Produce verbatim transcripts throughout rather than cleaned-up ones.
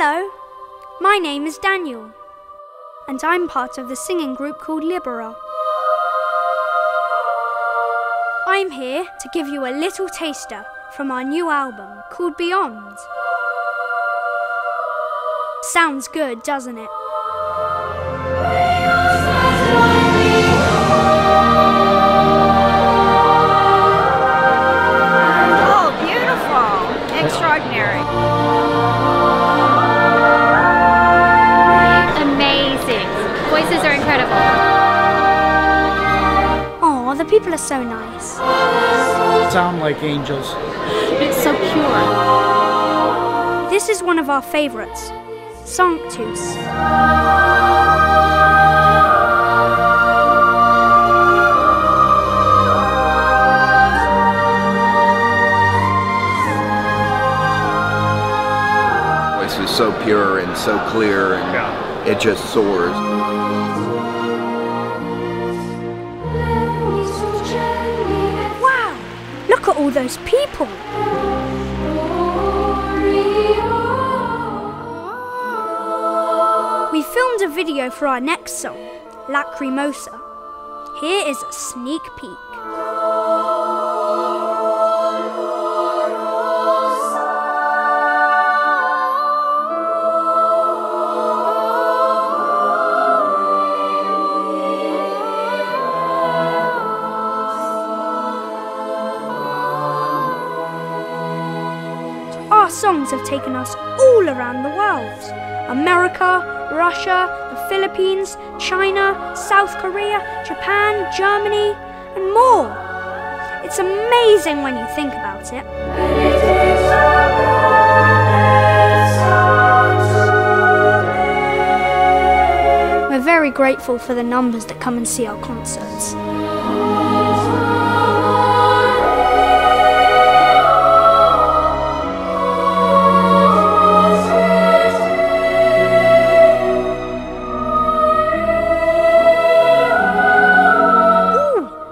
Hello, my name is Daniel, and I'm part of the singing group called Libera. I'm here to give you a little taster from our new album called Beyond. Sounds good, doesn't it? People are so nice. Sound like angels. It's so pure. This is one of our favorites, Sanctus. The voice is so pure and so clear, and yeah. It just soars. Look at all those people! We filmed a video for our next song, Lacrimosa. Here is a sneak peek. Our songs have taken us all around the world. America, Russia, the Philippines, China, South Korea, Japan, Germany, and more. It's amazing when you think about it. We're very grateful for the numbers that come and see our concerts.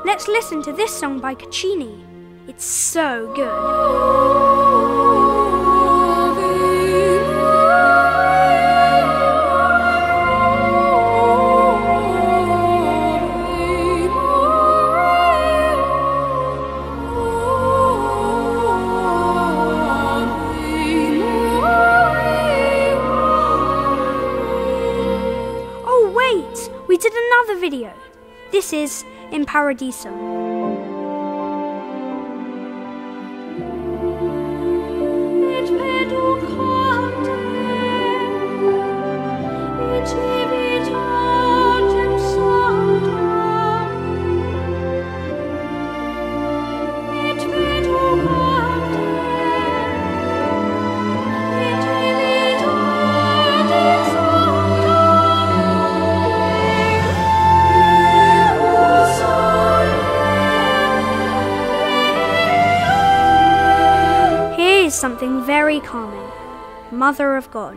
Let's listen to this song by Caccini. It's so good. Oh wait, we did another video. This is in Paradiso. Something very calming, Mother of God.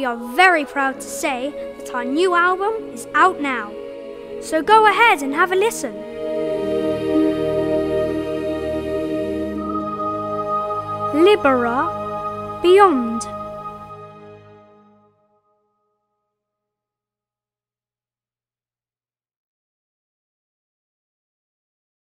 We are very proud to say that our new album is out now, so go ahead and have a listen. Libera Beyond.